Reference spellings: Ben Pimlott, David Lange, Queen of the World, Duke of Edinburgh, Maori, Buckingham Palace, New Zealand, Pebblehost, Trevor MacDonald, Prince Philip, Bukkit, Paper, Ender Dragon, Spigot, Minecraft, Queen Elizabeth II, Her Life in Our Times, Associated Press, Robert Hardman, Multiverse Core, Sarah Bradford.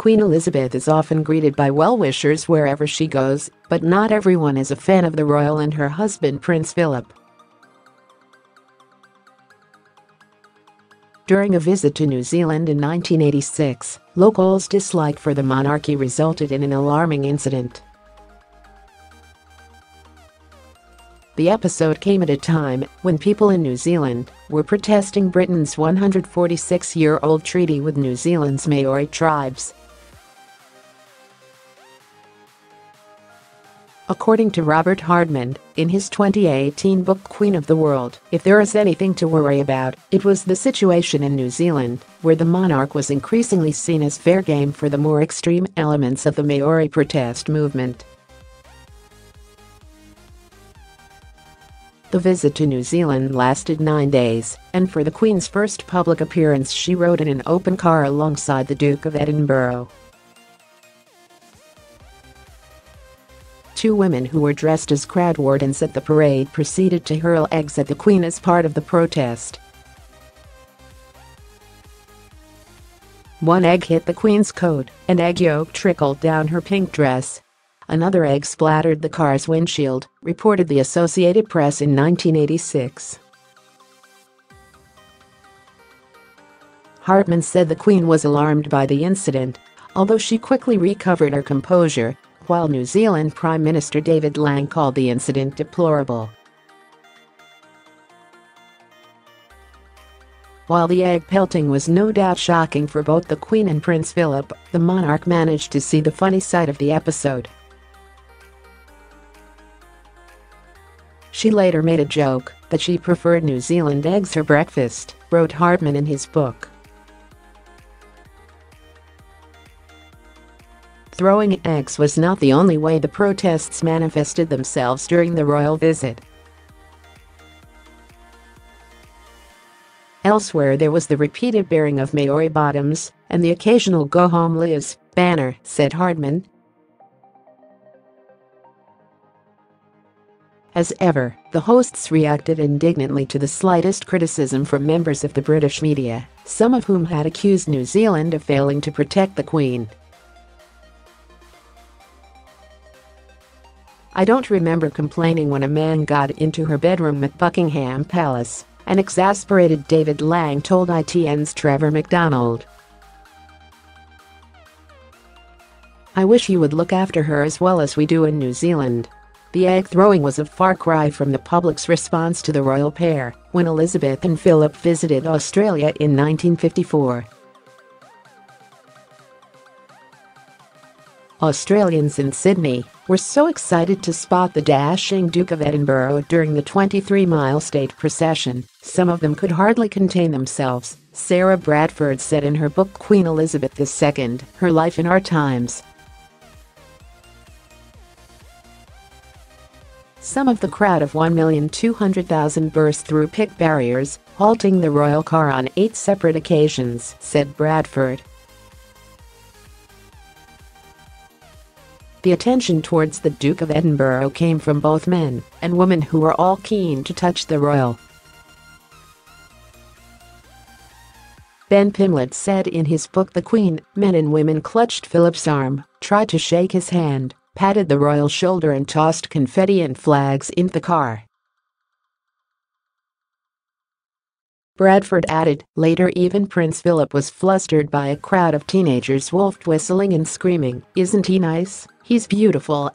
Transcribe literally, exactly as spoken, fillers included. Queen Elizabeth is often greeted by well-wishers wherever she goes, but not everyone is a fan of the royal and her husband Prince Philip. During a visit to New Zealand in nineteen eighty-six, locals' dislike for the monarchy resulted in an alarming incident. The episode came at a time when people in New Zealand were protesting Britain's one hundred forty-six-year-old treaty with New Zealand's Maori tribes. According to Robert Hardman, in his twenty eighteen book Queen of the World, if there is anything to worry about, it was the situation in New Zealand, where the monarch was increasingly seen as fair game for the more extreme elements of the Maori protest movement. The visit to New Zealand lasted nine days, and for the Queen's first public appearance she rode in an open car alongside the Duke of Edinburgh. Two women who were dressed as crowd wardens at the parade proceeded to hurl eggs at the Queen as part of the protest. One egg hit the Queen's coat, an egg yolk trickled down her pink dress. Another egg splattered the car's windshield, reported the Associated Press in nineteen eighty-six. Hartman said the Queen was alarmed by the incident, although she quickly recovered her composure, while New Zealand Prime Minister David Lange called the incident deplorable. While the egg pelting was no doubt shocking for both the Queen and Prince Philip, the monarch managed to see the funny side of the episode. She later made a joke that she preferred New Zealand eggs for breakfast, wrote Hardman in his book. Throwing eggs was not the only way the protests manifested themselves during the royal visit. Elsewhere there was the repeated bearing of Maori bottoms and the occasional "Go Home Liz" banner, said Hardman. As ever, the hosts reacted indignantly to the slightest criticism from members of the British media, some of whom had accused New Zealand of failing to protect the Queen. "I don't remember complaining when a man got into her bedroom at Buckingham Palace," an exasperated David Lange told I T N's Trevor MacDonald. "I wish you would look after her as well as we do in New Zealand." The egg throwing was a far cry from the public's response to the royal pair when Elizabeth and Philip visited Australia in nineteen fifty-four. Australians in Sydney were so excited to spot the dashing Duke of Edinburgh during the twenty-three mile state procession, some of them could hardly contain themselves, Sarah Bradford said in her book Queen Elizabeth the Second, Her Life in Our Times. Some of the crowd of one million two hundred thousand burst through pick barriers, halting the royal car on eight separate occasions, said Bradford. The attention towards the Duke of Edinburgh came from both men and women who were all keen to touch the royal. Ben Pimlott said in his book The Queen, men and women clutched Philip's arm, tried to shake his hand, patted the royal shoulder and tossed confetti and flags into the car. Bradford added, later even Prince Philip was flustered by a crowd of teenagers wolf-whistling and screaming, "Isn't he nice? He's beautiful,